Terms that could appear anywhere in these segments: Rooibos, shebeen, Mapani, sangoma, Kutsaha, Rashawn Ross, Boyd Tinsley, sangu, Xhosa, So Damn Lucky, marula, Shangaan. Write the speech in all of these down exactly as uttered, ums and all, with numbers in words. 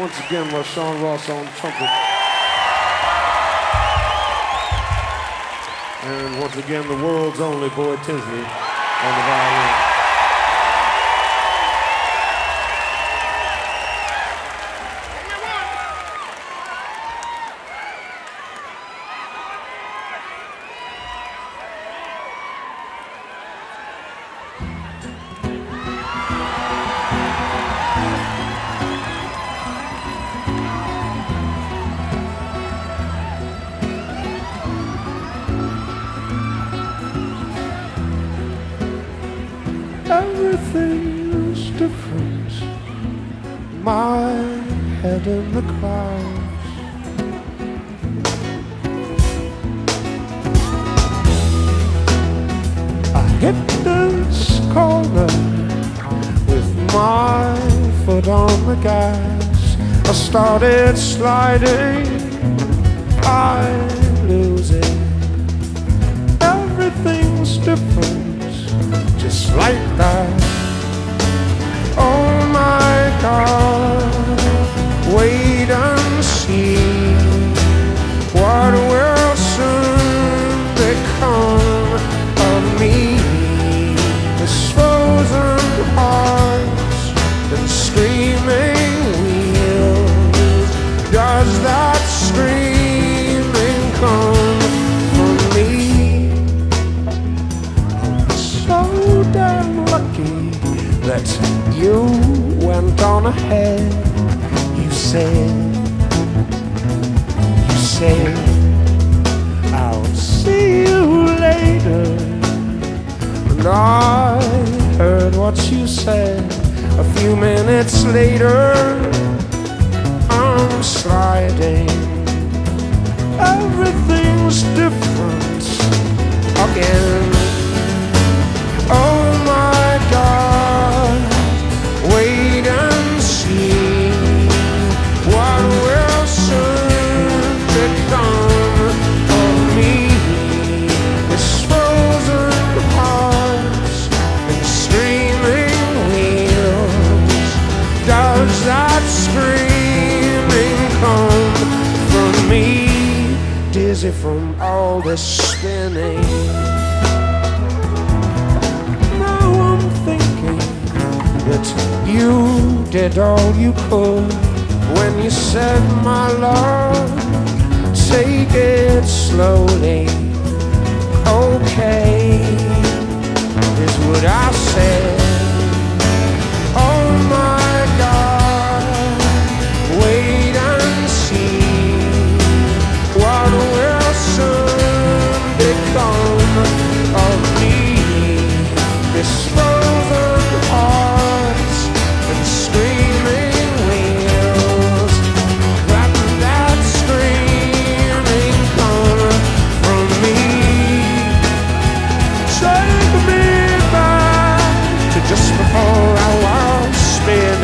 Once again, Rashawn Ross on trumpet. And once again, the world's only Boyd Tinsley on the violin. Everything's different. My head in the clouds. I hit this corner with my foot on the gas. I started sliding. I'm losing. Everything's different. Just like that. Oh my God, wait and see what will soon become of me. This frozen heart and screaming wheels. Does that screaming come from me? So damn lucky that you went on ahead. You said, you said, I'll see you later. And I heard what you said. A few minutes later, I'm sliding. Everything's different again. Oh my God, wait and see what will soon become of me. This frozen heart and screaming wheels. Does that screaming come from me? Dizzy from all the spinning. You did all you could when you said, my love, take it slowly. Okay, is what I said. Oh my. Take me back to just before I was spinning.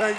Thank